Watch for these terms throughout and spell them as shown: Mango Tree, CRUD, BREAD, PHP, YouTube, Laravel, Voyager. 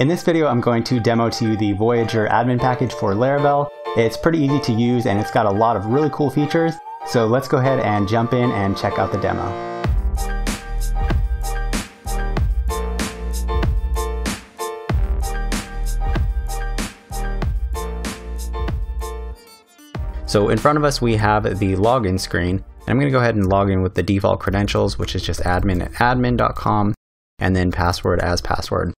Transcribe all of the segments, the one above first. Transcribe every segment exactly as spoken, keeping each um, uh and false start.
In this video, I'm going to demo to you the Voyager admin package for Laravel. It's pretty easy to use and it's got a lot of really cool features. So let's go ahead and jump in and check out the demo. So in front of us, we have the login screen. I'm going to go ahead and log in with the default credentials, which is just admin at admin dot com and then password as password.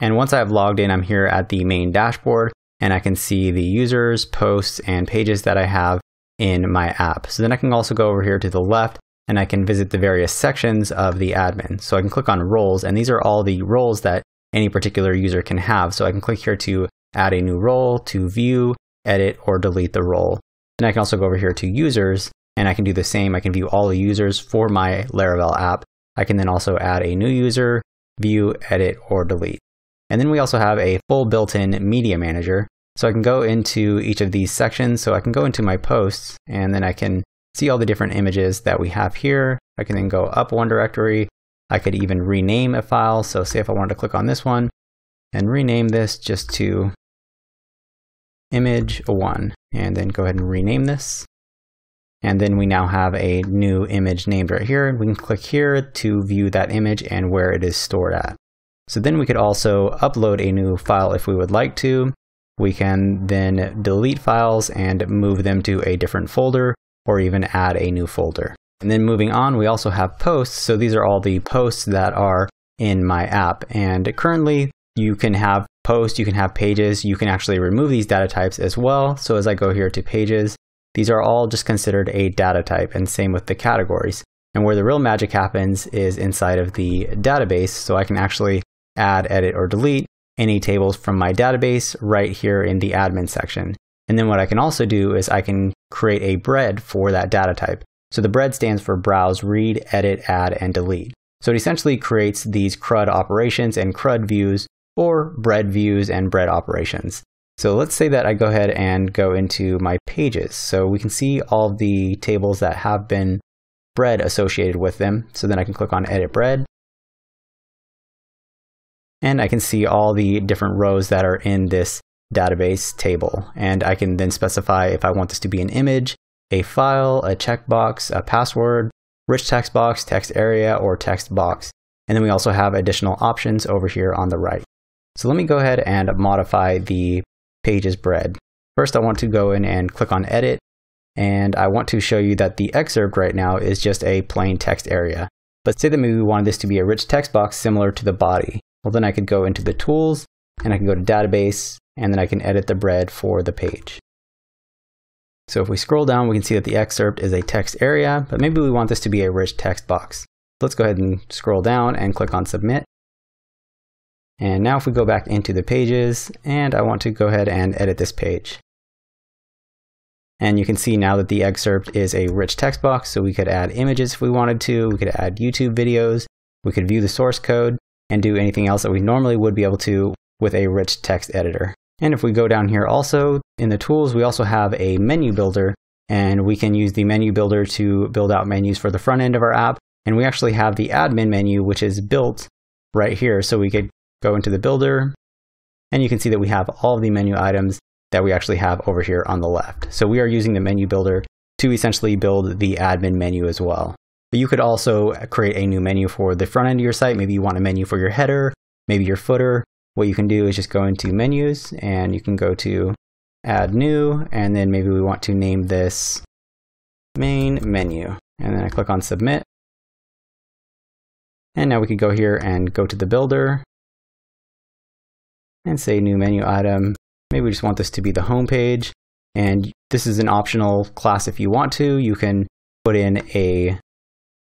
And once I've logged in, I'm here at the main dashboard and I can see the users, posts, and pages that I have in my app. So then I can also go over here to the left and I can visit the various sections of the admin. So I can click on roles, and these are all the roles that any particular user can have. So I can click here to add a new role, to view, edit, or delete the role. And I can also go over here to users and I can do the same. I can view all the users for my Laravel app. I can then also add a new user, view, edit, or delete. And then we also have a full built-in media manager. So I can go into each of these sections. So I can go into my posts and then I can see all the different images that we have here. I can then go up one directory. I could even rename a file. So say if I wanted to click on this one and rename this just to image one, and then go ahead and rename this. And then we now have a new image named right here. And we can click here to view that image and where it is stored at. So then we could also upload a new file if we would like to. We can then delete files and move them to a different folder or even add a new folder. And then moving on, we also have posts. So these are all the posts that are in my app. And currently you can have posts, you can have pages, you can actually remove these data types as well. So as I go here to pages, these are all just considered a data type, and same with the categories. And where the real magic happens is inside of the database. So I can actually add, edit, or delete any tables from my database right here in the admin section. And then what I can also do is I can create a BREAD for that data type. So the BREAD stands for browse, read, edit, add, and delete. So it essentially creates these CRUD operations and CRUD views, or BREAD views and BREAD operations. So let's say that I go ahead and go into my pages. So we can see all the tables that have been BREAD associated with them. So then I can click on edit BREAD. And I can see all the different rows that are in this database table. And I can then specify if I want this to be an image, a file, a checkbox, a password, rich text box, text area, or text box. And then we also have additional options over here on the right. So let me go ahead and modify the pages BREAD. First, I want to go in and click on edit. And I want to show you that the excerpt right now is just a plain text area. But say that maybe we wanted this to be a rich text box similar to the body. Well, then I could go into the tools and I can go to database, and then I can edit the BREAD for the page. So if we scroll down, we can see that the excerpt is a text area, but maybe we want this to be a rich text box. Let's go ahead and scroll down and click on submit. And now if we go back into the pages, and I want to go ahead and edit this page. And you can see now that the excerpt is a rich text box. So we could add images if we wanted to, we could add YouTube videos, we could view the source code, and do anything else that we normally would be able to with a rich text editor. And if we go down here also, in the tools, we also have a menu builder, and we can use the menu builder to build out menus for the front end of our app. And we actually have the admin menu, which is built right here. So we could go into the builder, and you can see that we have all the menu items that we actually have over here on the left. So we are using the menu builder to essentially build the admin menu as well. But you could also create a new menu for the front end of your site. Maybe you want a menu for your header, maybe your footer. What you can do is just go into menus and you can go to add new, and then maybe we want to name this main menu. And then I click on submit. And now we can go here and go to the builder and say new menu item. Maybe we just want this to be the home page. And this is an optional class if you want to. You can put in a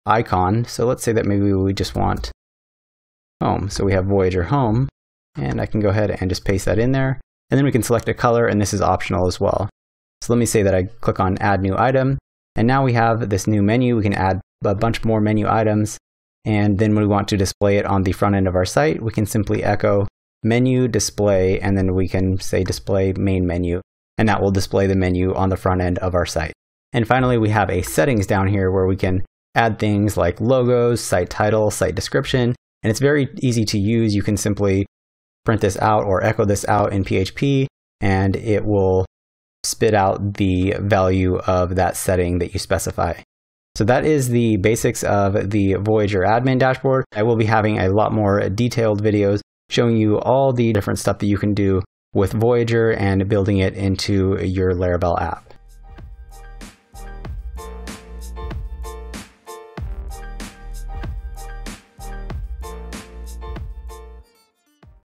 icon. So let's say that maybe we just want home. So we have Voyager home, and I can go ahead and just paste that in there. And then we can select a color, and this is optional as well. So let me say that I click on add new item, and now we have this new menu. We can add a bunch more menu items. And then when we want to display it on the front end of our site, we can simply echo menu display, and then we can say display main menu, and that will display the menu on the front end of our site. And finally, we have a settings down here where we can add things like logos, site title, site description, And it's very easy to use. You can simply print this out or echo this out in P H P, and it will spit out the value of that setting that you specify. So that is the basics of the Voyager admin dashboard. I will be having a lot more detailed videos showing you all the different stuff that you can do with Voyager and building it into your Laravel app.